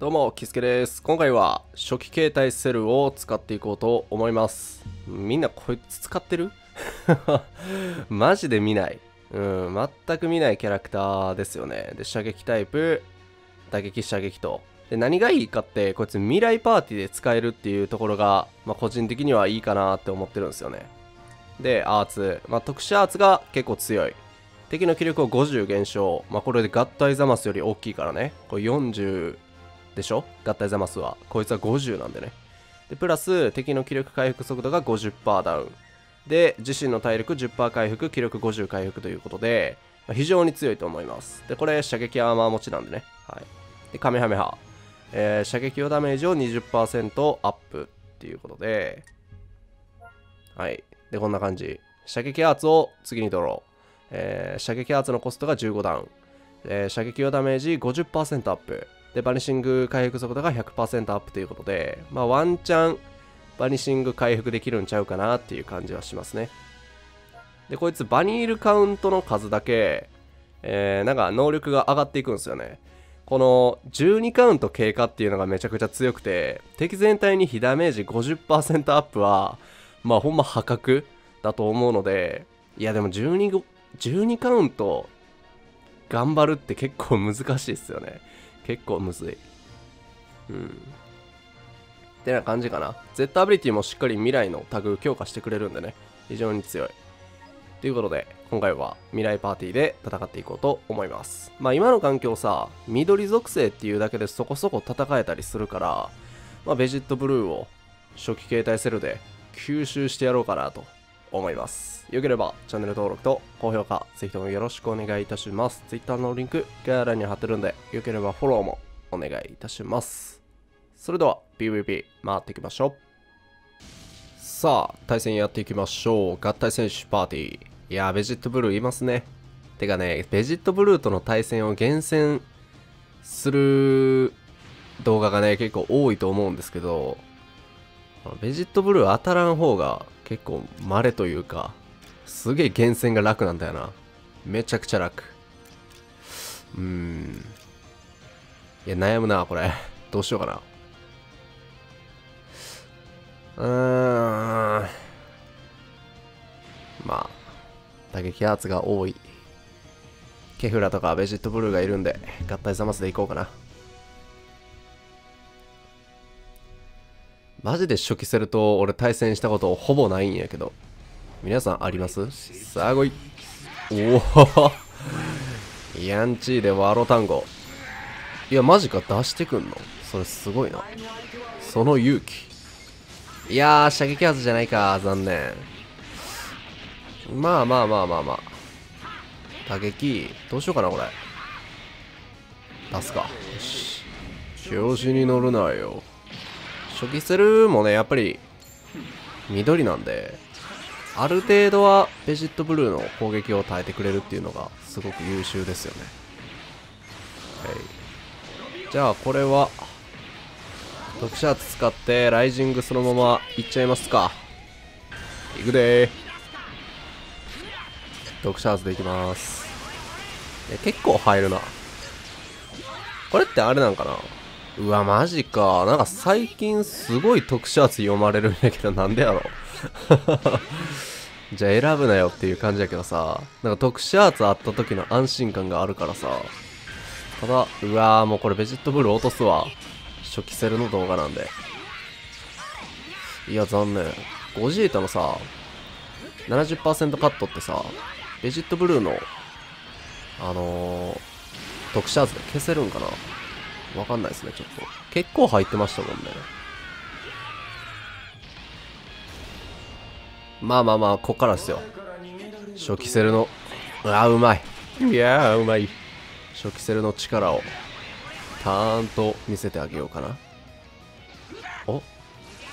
どうも、キスケです。今回は初期形態セルを使っていこうと思います。みんなこいつ使ってるマジで見ない。全く見ないキャラクターですよね。で、射撃タイプ、打撃、射撃と。で、何がいいかって、こいつ未来パーティーで使えるっていうところが、個人的にはいいかなって思ってるんですよね。で、アーツ。特殊アーツが結構強い。敵の気力を50減少。これで合体ザマスより大きいからね。これ40。でしょ、合体ザマスはこいつは50なんでね。でプラス敵の気力回復速度が 50% ダウンで自身の体力 10% 回復、気力50回復ということで、非常に強いと思います。でこれ射撃アーマー持ちなんでね、はい、でカメハメハ、射撃用ダメージを 20% アップっていうことで、はいでこんな感じ。射撃アーツを次にドロー、射撃アーツのコストが15ダウン、射撃用ダメージ 50% アップで、バニシング回復速度が 100% アップということで、ワンチャン、バニシング回復できるんちゃうかなっていう感じはしますね。で、こいつ、バニールカウントの数だけ、能力が上がっていくんですよね。この、12カウント経過っていうのがめちゃくちゃ強くて、敵全体に被ダメージ 50% アップは、ほんま破格だと思うので、いや、でも12カウント、頑張るって結構難しいですよね。結構むずい。ってな感じかな。Z アビリティもしっかり未来のタグ強化してくれるんでね。非常に強い。ということで、今回は未来パーティーで戦っていこうと思います。今の環境さ、緑属性っていうだけでそこそこ戦えたりするから、ベジットブルーを初期形態セルで吸収してやろうかなと思います。よければチャンネル登録と高評価、ぜひともよろしくお願いいたします。Twitter のリンク概要欄に貼ってるんで、よければフォローもお願いいたします。それでは PVP 回っていきましょう。さあ、対戦やっていきましょう。合体選手パーティー。いやー、ベジットブルーいますね。てかね、ベジットブルーとの対戦を厳選する動画がね、結構多いと思うんですけど、ベジットブルー当たらん方が結構稀というか、すげえ厳選が楽なんだよな。めちゃくちゃ楽。いや、悩むな、これ。どうしようかな。打撃アーツが多い。ケフラとかベジットブルーがいるんで、合体ザマスでいこうかな。マジで初期セルと俺対戦したことほぼないんやけど。皆さんあります？さあ、ごい。おおヤンチーでワロタンゴ。いや、マジか出してくんの？それすごいな。その勇気。いやー、射撃圧じゃないか。残念。打撃。どうしようかな、これ。出すか。よし。調子に乗るなよ。初期セルもね、やっぱり緑なんで、ある程度はベジットブルーの攻撃を耐えてくれるっていうのがすごく優秀ですよね。はい、じゃあこれは特殊アーツ使ってライジングそのままいっちゃいますか。いくでー。特殊アーツでいきます。結構入るな。これってあれなんかな。うわ、マジか。なんか最近すごい特殊圧読まれるんやけど、なんでやろじゃあ選ぶなよっていう感じやけどさ、なんか特殊圧あった時の安心感があるからさ。ただ、うわー、もうこれベジットブル落とすわ。初期セルの動画なんで。いや、残念。ゴジータのさ、70% カットってさ、ベジットブルーの、特殊圧で消せるんかな。わかんないですね、ちょっと。結構入ってましたもんね。こっからですよ。初期セルの、うまい。いやー、うまい。初期セルの力を、たーんと見せてあげようかな。お？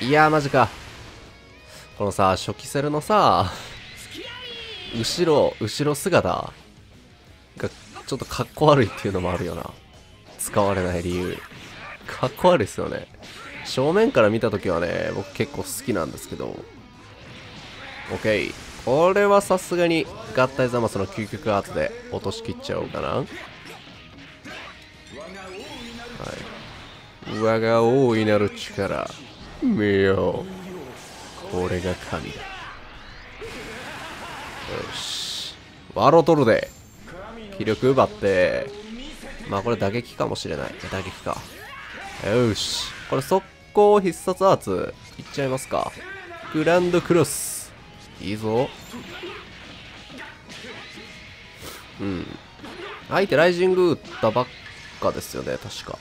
いやー、マジか。このさ、初期セルのさ、後ろ姿が、ちょっとかっこ悪いっていうのもあるよな。使われない理由。かっこ悪いですよね。正面から見たときはね、僕結構好きなんですけど。OK。これはさすがに合体ザマスの究極アーツで落としきっちゃおうかな。はい。我が大いなる力、見よう、これが神だ。よし、笑うとるで、気力奪って、まあこれ打撃かもしれない。打撃か。よし、これ速攻必殺アーツ、いっちゃいますか。グランドクロス、いいぞ。うん。相手ライジング打ったばっかですよね、確か。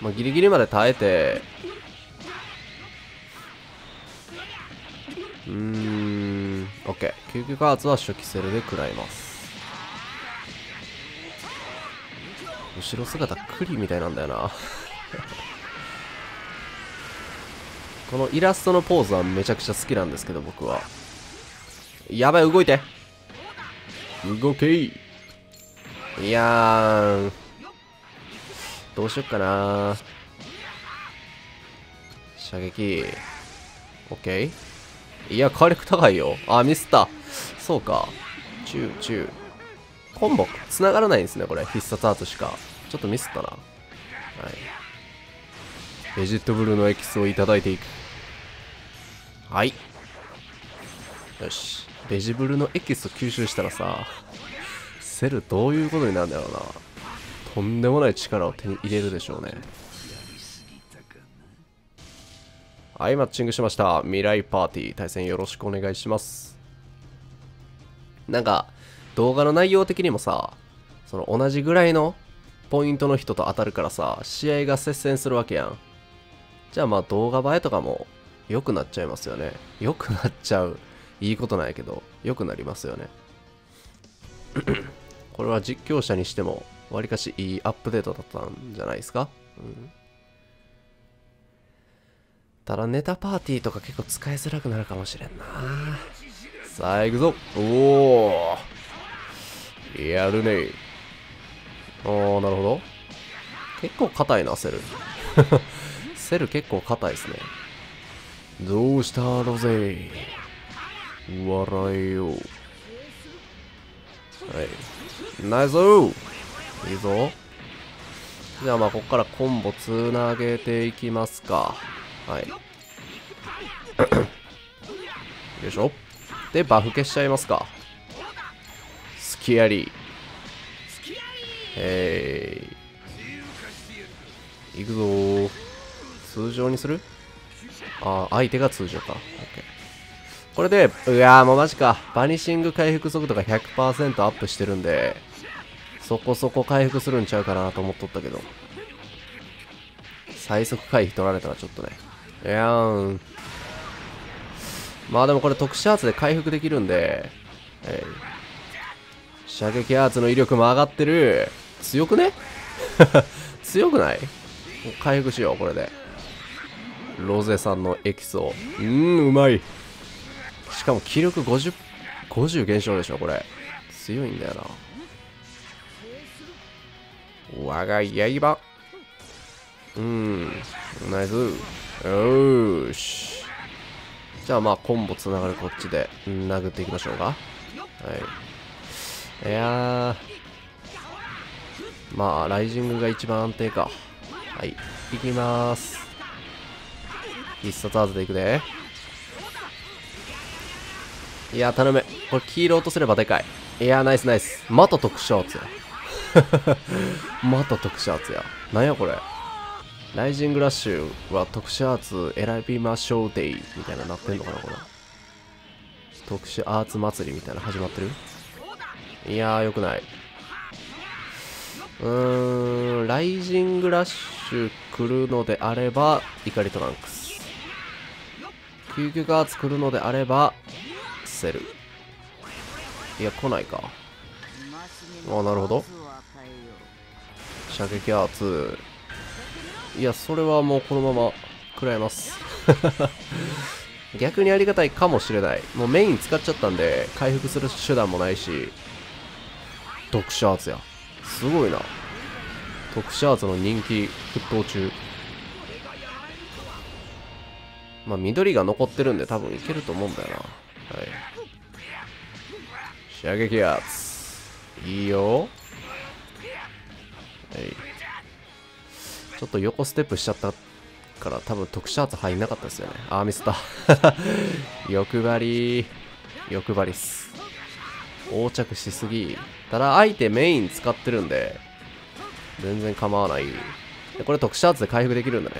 まあ、ギリギリまで耐えて、OK。救急加圧は初期セルで食らいます。後ろ姿クリみたいなんだよな。このイラストのポーズはめちゃくちゃ好きなんですけど、僕は。やばい、動いて。動けい。いやーん。どうしよっかな。射撃。OK。いや、火力高いよ。あ、ミスった。そうか。中。コンボ、繋がらないんですね、これ。必殺アートしか。ちょっとミスったな。はい。ベジットブルーのエキスをいただいていく。はい。よし。ベジブルのエキスを吸収したらさ、セルどういうことになるんだろうな。とんでもない力を手に入れるでしょうね。はい、マッチングしました。未来パーティー。対戦よろしくお願いします。なんか、動画の内容的にもさ、その同じぐらいのポイントの人と当たるからさ、試合が接戦するわけやん。じゃあまあ動画映えとかも良くなっちゃいますよね。良くなっちゃう。いいことないけど、良くなりますよね。これは実況者にしても、わりかしいいアップデートだったんじゃないですか。うん、ただネタパーティーとか結構使いづらくなるかもしれんな。さあ行くぞ。おおー、やるね。おお、なるほど。結構硬いな、セル。セル結構硬いですね。どうしたろぜ。笑えよう。はい。ナイスー！いいぞ。じゃあまあ、こっからコンボつなげていきますか。はい。よいしょ。で、バフ消しちゃいますか。スキアリー。いくぞー。通常にする？ああ、相手が通常か。OK。これで、うわーもうマジか。バニシング回復速度が 100% アップしてるんで、そこそこ回復するんちゃうかなと思っとったけど、最速回避取られたらちょっとね。いやーん。まあでもこれ特殊アーツで回復できるんで、射撃アーツの威力も上がってる。強くね？強くない？回復しよう、これで。ロゼさんのエキスを。うまい。しかも気力50減少でしょ、これ。強いんだよな。我が刃。ナイス。よーし。じゃあまあ、コンボつながるこっちで、殴っていきましょうか。はい。いやー。まあ、ライジングが一番安定か。はい。いきまーす。必殺技でいくで。いやー、頼め。これ黄色落とせればでかい。いやー、ナイスナイス。また特殊アーツや。また特殊アーツや。なんやこれ。ライジングラッシュは特殊アーツ選びましょうデイみたいななってんのかな、これ。特殊アーツ祭りみたいな始まってる。いやー、よくない。ライジングラッシュ来るのであれば、怒りトランクス。救急アーツ来るのであれば、セル。いや、来ないか。ああ、なるほど。射撃アーツ。いや、それはもうこのまま食らいます。逆にありがたいかもしれない。もうメイン使っちゃったんで、回復する手段もないし。特殊アーツや。すごいな。特殊アーツの人気沸騰中。まあ緑が残ってるんで多分いけると思うんだよな。はい、射撃やついいよ。はい、ちょっと横ステップしちゃったから多分特殊圧入んなかったですよね。あー、ミスった欲張り、欲張りっす。横着しすぎ。ただ相手メイン使ってるんで全然構わない。これ特殊圧で回復できるんだね。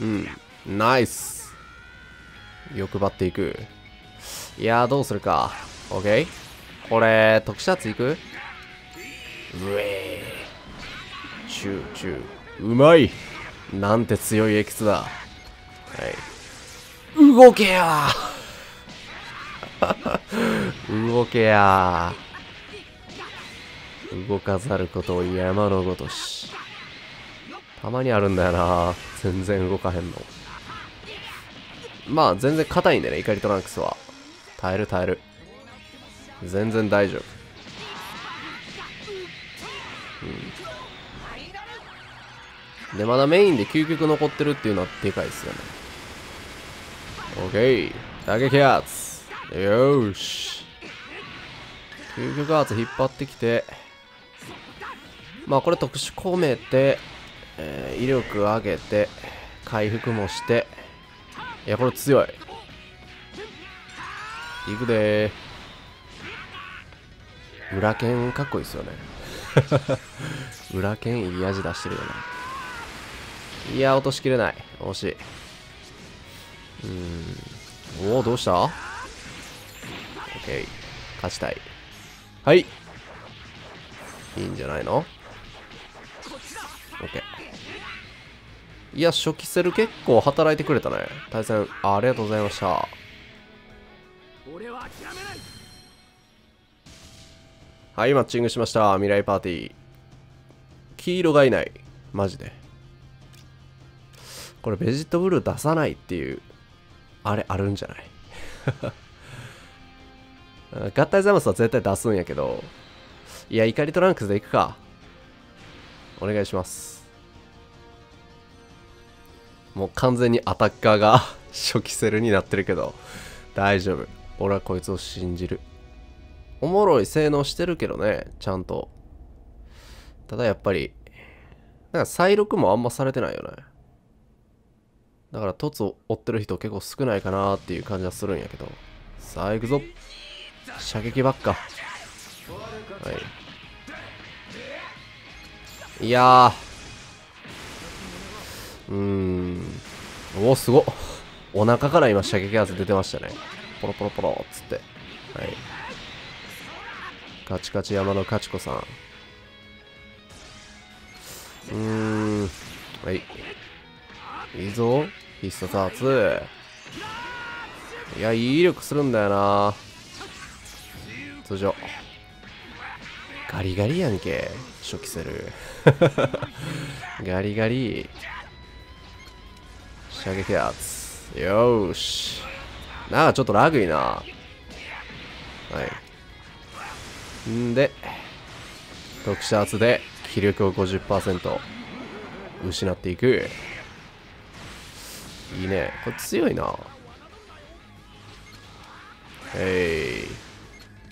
うん、ナイス。欲張っていく。いやー、どうするか。オッケー、これ特殊圧いく。うえー、チューチュー、うまい。なんて強いエキスだ。はい、動けや動けや。動かざることを山のごとし。たまにあるんだよな、全然動かへんの。まあ全然硬いんでね、怒りトランクスは。耐える耐える、全然大丈夫。うん、でまだメインで究極残ってるっていうのはでかいですよね。オッケー、打撃圧。よーし、究極圧引っ張ってきて、まあこれ特殊込めて、威力上げて回復もして。いや、これ強い。いくでー。裏剣かっこいいですよね裏剣いい味出してるよね。いや、落としきれない、惜しい。おお、どうした。 OK、 勝ちたい。はい、いいんじゃないの。 OK、いや、初期セル結構働いてくれたね。対戦ありがとうございました。はい、マッチングしました。未来パーティー。黄色がいない、マジで。これベジットブルー出さないっていうあれあるんじゃない合体ザマスは絶対出すんやけど。いや、怒りトランクスでいくか。お願いします。もう完全にアタッカーが初期セルになってるけど大丈夫。俺はこいつを信じる。おもろい性能してるけどね、ちゃんと。ただやっぱりなんか再録もあんまされてないよね。だから凸を追ってる人結構少ないかなーっていう感じはするんやけど。さあ行くぞ、射撃ばっか。はい、いやー、おお、すごっ。お腹から今射撃圧出てましたね。ポロポロポロっつって。はい、カチカチ山のカチコさん。はい、いいぞ、必殺圧。いや、いい威力するんだよな。通常ガリガリやんけ、初期セルガリガリ射撃圧。よーし、なんかちょっとラグいな。はい、んで特殊圧で気力を 50% 失っていく。いいね、これ強いな。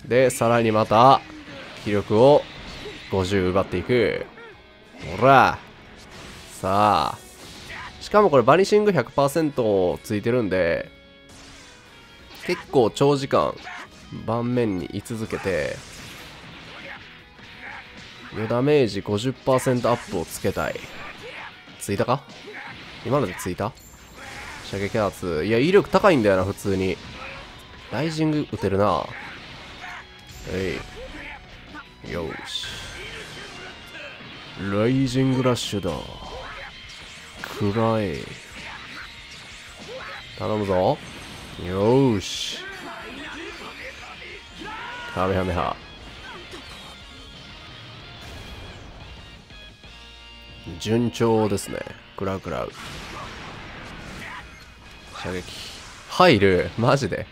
でさらにまた気力を50奪っていく。ほら、さあ、しかもこれバニシング 100% ついてるんで結構長時間盤面に居続けてダメージ 50% アップをつけたい。ついたか今ので。ついた射撃圧。いや、威力高いんだよな、普通に。ライジング打てるな。よし、ライジングラッシュだ。くらえ、頼むぞ。よし、カメハメハ。順調ですね。くらうくらう射撃入る、マジで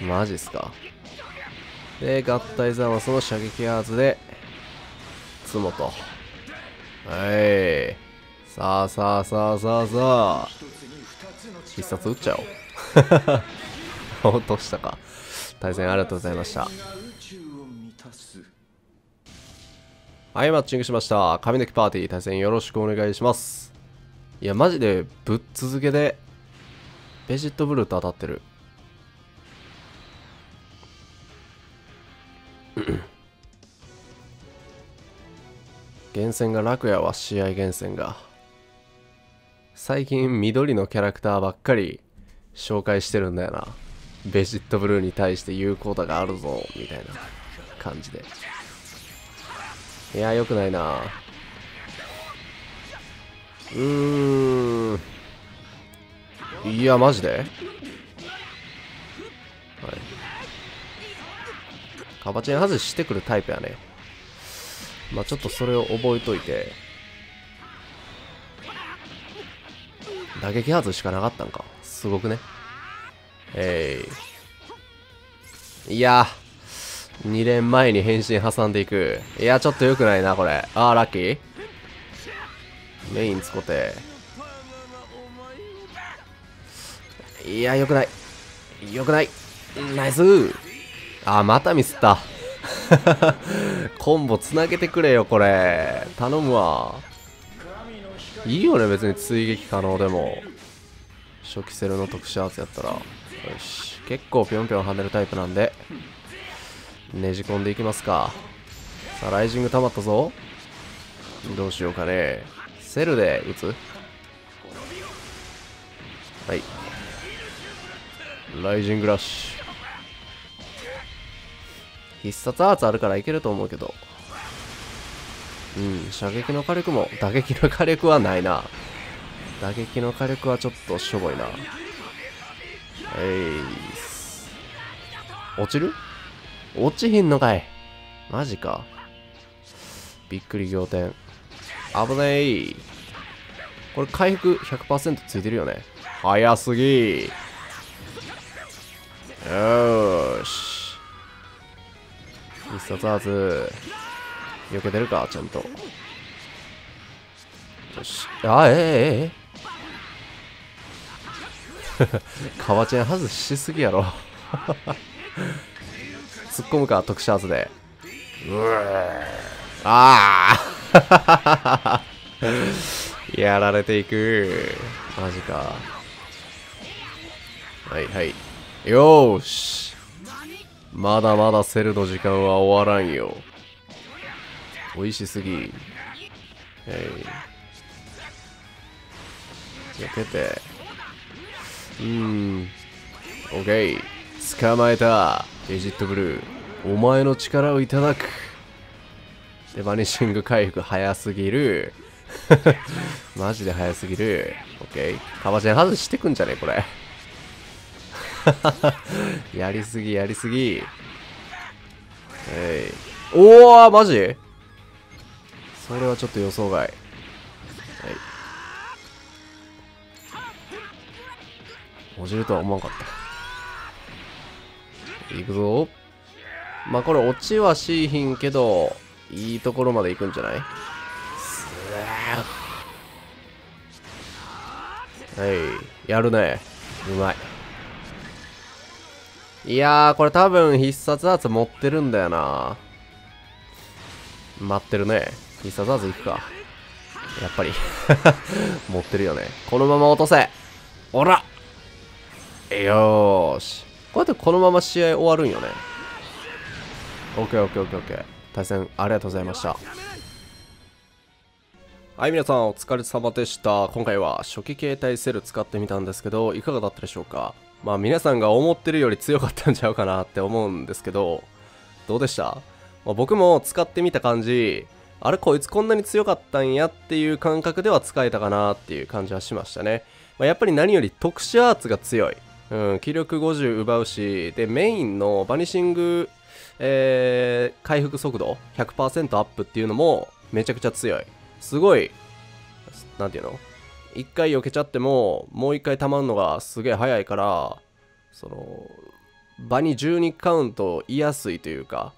マジっすか。で合体ザマスの射撃圧でツモと。はい、さあさあさあさあさあ、必殺打っちゃおう落としたか。対戦ありがとうございました。はい、マッチングしました。神抜きパーティー対戦よろしくお願いします。いや、マジでぶっ続けで、ベジットブルーと当たってる。厳選が楽やわ、試合厳選が。最近、緑のキャラクターばっかり紹介してるんだよな。ベジットブルーに対して有効打があるぞ、みたいな感じで。いやー、よくないな。いや、マジで、はい、カバチン外してくるタイプやね。まあちょっとそれを覚えといて。打撃外しかなかったんか、すごくね。いやー、2連前に変身挟んでいく。いや、ちょっと良くないな、これ。あー、ラッキーメイン使って。いや、良くない。良くない。ナイスー。あー、またミスった。コンボつなげてくれよ、これ。頼むわ。いいよね、別に追撃可能でも。初期セルの特殊アーツやったら。よし。結構ぴょんぴょん跳ねるタイプなんで。ねじ込んでいきますか。さあ、ライジング溜まったぞ。どうしようかね。セルで打つ。はい。ライジングラッシュ。必殺アーツあるからいけると思うけど。うん、射撃の火力も、打撃の火力はないな。打撃の火力はちょっとしょぼいな。落ちる？落ちひんのかい。マジか。びっくり仰天。危ねえ。これ回復 100% ついてるよね。早すぎ。よーし。必殺アーツ。避けてるか、ちゃんと。よし。あ、カバチェン外しすぎやろ。突っ込むか、特殊アーツで。うわあやられていく。マジか。はいはい。よーし。まだまだセルの時間は終わらんよ。美味しすぎ。避けて。オッケー。捕まえた。エジットブルー、お前の力をいただく。で、バニシング回復早すぎる。マジで早すぎる。オッケー。カバチェン外してくんじゃねえ、これ。やりすぎ、やりすぎ。おお、マジ？それはちょっと予想外。落ちるとは思わんかった。いくぞ。まあ、これ落ちはしいひんけど、いいところまで行くんじゃない？はい。やるね。うまい。いやー、これ多分必殺アーツ持ってるんだよな。待ってるね。必殺アーツいくか。やっぱり。持ってるよね。このまま落とせ。おら！よーし。こうやってこのまま試合終わるんよね。OKOKOKOK。対戦ありがとうございました。はい、皆さんお疲れ様でした。今回は初期形態セル使ってみたんですけど、いかがだったでしょうか。まあ皆さんが思ってるより強かったんちゃうかなって思うんですけど、どうでした？まあ、僕も使ってみた感じ、あれこいつこんなに強かったんやっていう感覚では使えたかなっていう感じはしましたね。まあ、やっぱり何より特殊アーツが強い。気力50奪うし、で、メインのバニシング、回復速度 100% アップっていうのもめちゃくちゃ強い。すごい、なんていうの？一回避けちゃっても、もう一回溜まるのがすげえ早いから、その、バニ12カウントいやすいというか、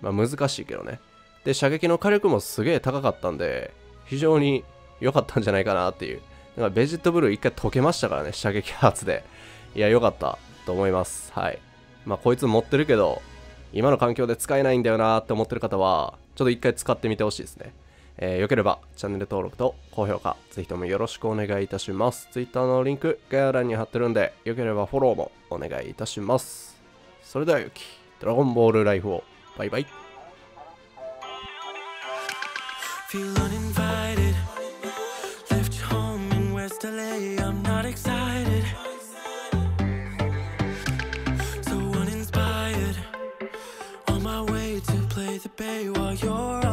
まあ難しいけどね。で、射撃の火力もすげえ高かったんで、非常に良かったんじゃないかなっていう。だからベジットブルー一回溶けましたからね、射撃発で。いや、良かったと思います。はい。まあ、こいつ持ってるけど、今の環境で使えないんだよなーって思ってる方はちょっと一回使ってみてほしいですね。よければチャンネル登録と高評価ぜひともよろしくお願いいたします。 Twitter のリンク概要欄に貼ってるんでよければフォローもお願いいたします。それではゆきドラゴンボールライフをバイバイ。I'm not excited, so uninspired, on my way to play the bay while you're